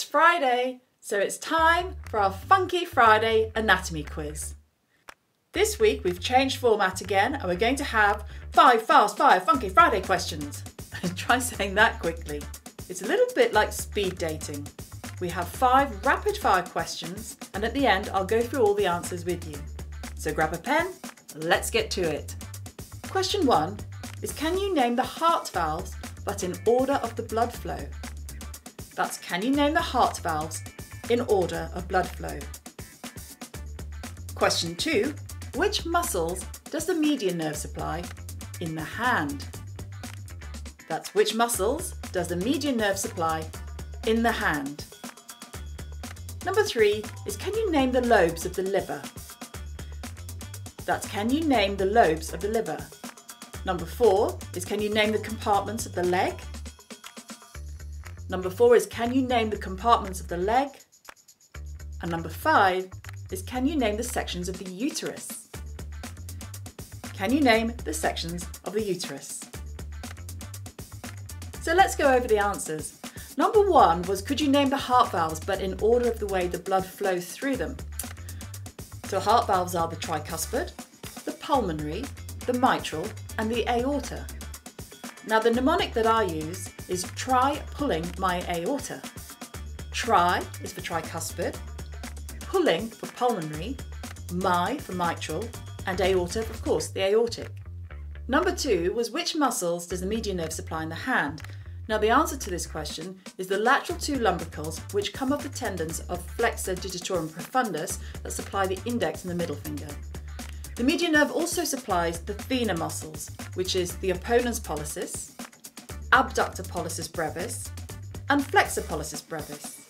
It's Friday, so it's time for our Funky Friday anatomy quiz. This week we've changed format again and we're going to have 5 fast 5 Funky Friday questions. Try saying that quickly. It's a little bit like speed dating. We have 5 rapid fire questions and at the end I'll go through all the answers with you. So grab a pen, let's get to it. Question 1 is, can you name the heart valves but in order of the blood flow? That's, can you name the heart valves in order of blood flow? Question 2, which muscles does the median nerve supply in the hand? That's, which muscles does the median nerve supply in the hand? Number 3 is, can you name the lobes of the liver? That's, can you name the lobes of the liver? Number 4 is, can you name the compartments of the leg? Number 4 is, can you name the compartments of the leg? And number 5 is, can you name the sections of the uterus? Can you name the sections of the uterus? So let's go over the answers. Number 1 was, could you name the heart valves but in order of the way the blood flows through them? So heart valves are the tricuspid, the pulmonary, the mitral and the aorta. Now the mnemonic that I use is try pulling my aorta. Try is for tricuspid, pulling for pulmonary, my for mitral, and aorta, of course, the aortic. Number 2 was, which muscles does the median nerve supply in the hand? Now the answer to this question is the lateral 2 lumbricals, which come off the tendons of flexor digitorum profundus that supply the index and the middle finger. The median nerve also supplies the thenar muscles, which is the opponens pollicis, abductor pollicis brevis, and flexor pollicis brevis.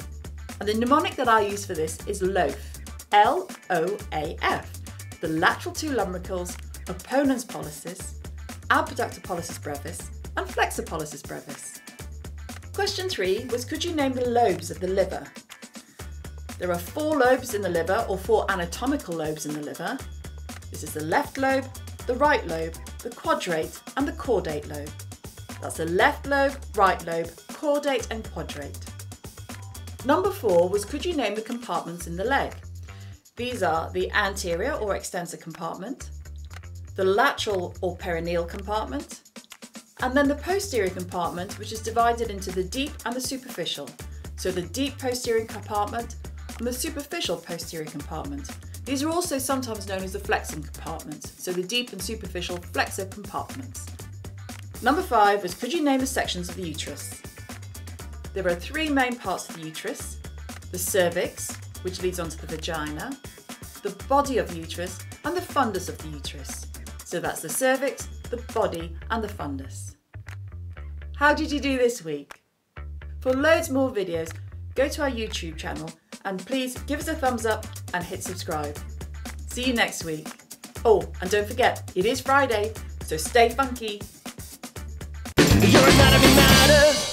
And the mnemonic that I use for this is LOAF, L-O-A-F, the lateral 2 lumbricals, opponens pollicis, abductor pollicis brevis, and flexor pollicis brevis. Question 3 was, could you name the lobes of the liver? There are 4 lobes in the liver, or 4 anatomical lobes in the liver. This is the left lobe, the right lobe, the quadrate, and the chordate lobe. That's the left lobe, right lobe, chordate and quadrate. Number 4 was, could you name the compartments in the leg? These are the anterior or extensor compartment, the lateral or perineal compartment, and then the posterior compartment, which is divided into the deep and the superficial. So the deep posterior compartment and the superficial posterior compartment. These are also sometimes known as the flexing compartments, so the deep and superficial flexor compartments. Number 5 was, could you name the sections of the uterus? There are 3 main parts of the uterus, the cervix, which leads onto the vagina, the body of the uterus, and the fundus of the uterus. So that's the cervix, the body, and the fundus. How did you do this week? For loads more videos, go to our YouTube channel and please give us a thumbs up and hit subscribe. See you next week. Oh, and don't forget, it is Friday, so stay funky. Your anatomy matters.